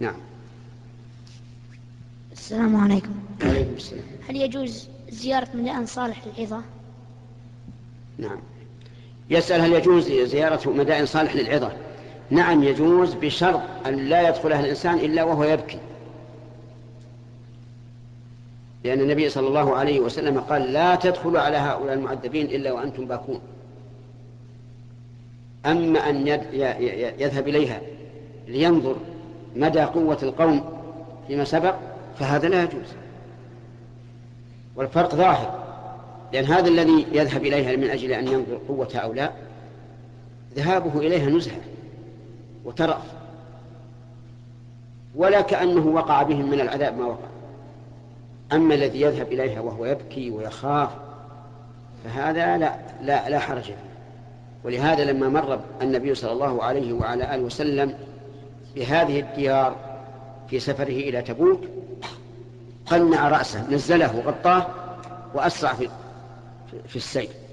نعم. السلام عليكم. وعليكم السلام. هل يجوز زيارة مدائن صالح للعظة؟ نعم. يسأل هل يجوز زيارة مدائن صالح للعظة؟ نعم يجوز، بشرط أن لا يدخلها الإنسان إلا وهو يبكي، لأن النبي صلى الله عليه وسلم قال: لا تدخلوا على هؤلاء المعذبين إلا وأنتم باكون. أما أن يذهب إليها لينظر مدى قوة القوم فيما سبق فهذا لا يجوز، والفرق ظاهر، لأن هذا الذي يذهب إليها من أجل أن ينظر قوة هؤلاء ذهابه إليها نزهة وترف، ولا كأنه وقع بهم من العذاب ما وقع. أما الذي يذهب إليها وهو يبكي ويخاف فهذا لا حرج فيه. ولهذا لما مر النبي صلى الله عليه وعلى آله وسلم بهذه الديار في سفره إلى تبوك قنع رأسه، نزله، غطاه، وأسرع في السير.